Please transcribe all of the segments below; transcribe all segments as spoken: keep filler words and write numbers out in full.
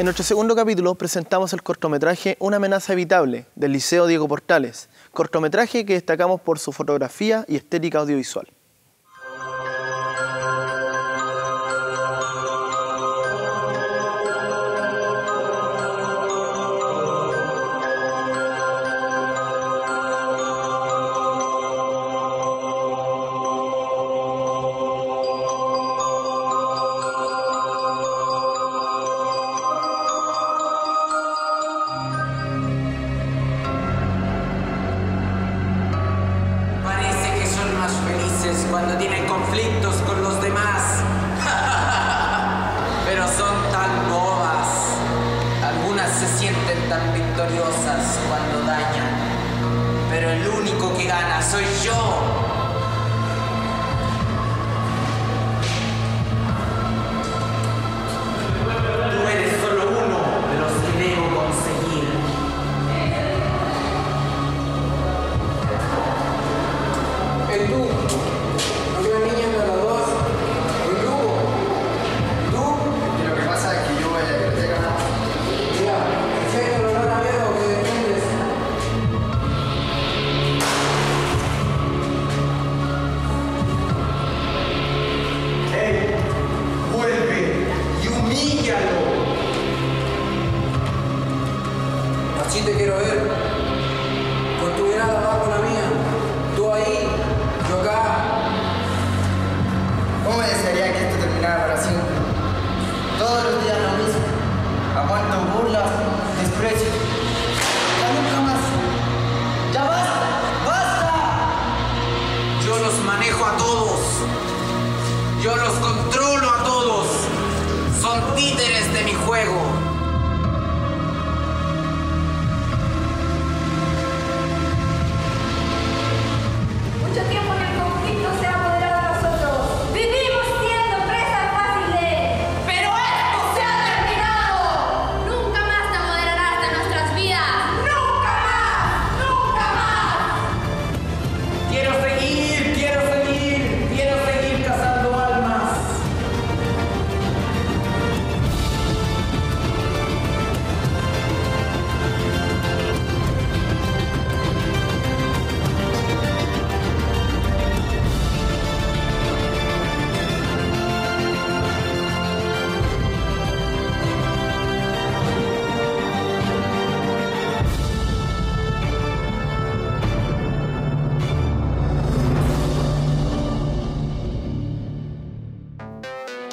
En nuestro segundo capítulo presentamos el cortometraje Una amenaza evitable, del Liceo Diego Portales, cortometraje que destacamos por su fotografía y estética audiovisual. Cuando tienen conflictos con los demás, pero son tan bobas. Algunas se sienten tan victoriosas cuando dañan, pero el único que gana soy yo. Así te quiero ver, con tu mirada bajo la mía, tú ahí, yo acá. ¿Cómo me desearía que esto terminara para siempre? Todos los días lo mismo, aguanto burlas, desprecio. Ya nunca más, ya basta, basta. Yo los manejo a todos, yo los controlo a todos, son títeres de mi juego.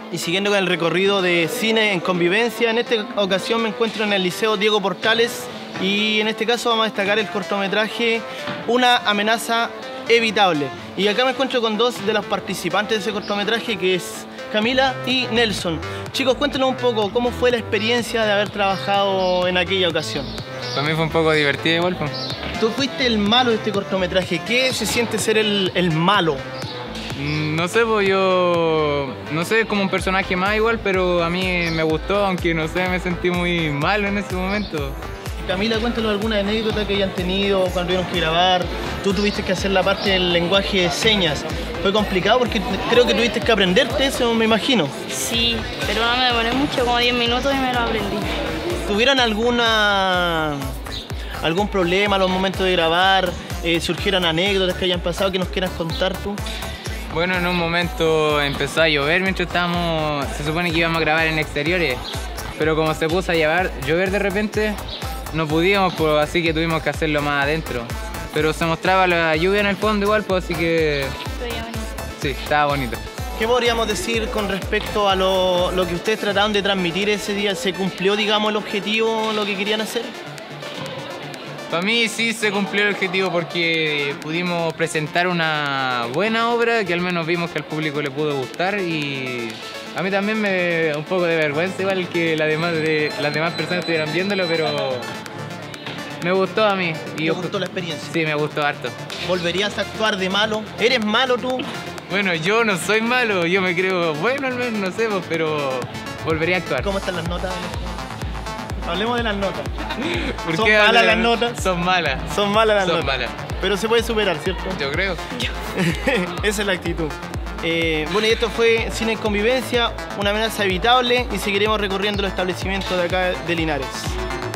Y siguiendo con el recorrido de cine en convivencia, en esta ocasión me encuentro en el Liceo Diego Portales y en este caso vamos a destacar el cortometraje Una amenaza evitable. Y acá me encuentro con dos de los participantes de ese cortometraje, que es Camila y Nelson. Chicos, cuéntenos un poco cómo fue la experiencia de haber trabajado en aquella ocasión. Para mí fue un poco divertido igual. Tú fuiste el malo de este cortometraje. ¿Qué se siente ser el, el malo? No sé, pues yo... No sé, como un personaje más igual, pero a mí me gustó, aunque no sé, me sentí muy malo en ese momento. Camila, cuéntanos alguna anécdota que hayan tenido cuando tuvieron que grabar. Tú tuviste que hacer la parte del lenguaje de señas. Fue complicado porque creo que tuviste que aprenderte eso, me imagino. Sí, pero no me demoré mucho, como diez minutos y me lo aprendí. ¿Tuvieron alguna... algún problema a los momentos de grabar? Eh, ¿Surgieron anécdotas que hayan pasado que nos quieras contar tú? Bueno, en un momento empezó a llover mientras estábamos... Se supone que íbamos a grabar en exteriores, pero como se puso a llevar, llover de repente, no pudimos, pues, así que tuvimos que hacerlo más adentro. Pero se mostraba la lluvia en el fondo igual, pues, así que... Estaba bonito. Sí, estaba bonito. ¿Qué podríamos decir con respecto a lo, lo que ustedes trataron de transmitir ese día? ¿Se cumplió, digamos, el objetivo, lo que querían hacer? Para mí sí se cumplió el objetivo porque pudimos presentar una buena obra que al menos vimos que al público le pudo gustar, y a mí también me da un poco de vergüenza igual que las demás, de, las demás personas estuvieran viéndolo, pero me gustó a mí. Y ¿Te gustó la experiencia? Sí, me gustó harto. ¿Volverías a actuar de malo? ¿Eres malo tú? Bueno, yo no soy malo, yo me creo bueno al menos, no sé, pero volvería a actuar. ¿Cómo están las notas? Hablemos de las notas. ¿Por qué malas las notas? Son malas. Son malas las notas. Son malas. Pero se puede superar, ¿cierto? Yo creo. Esa es la actitud. Eh, bueno, y esto fue Cine en Convivencia, una amenaza evitable, y seguiremos recorriendo los establecimientos de acá de Linares.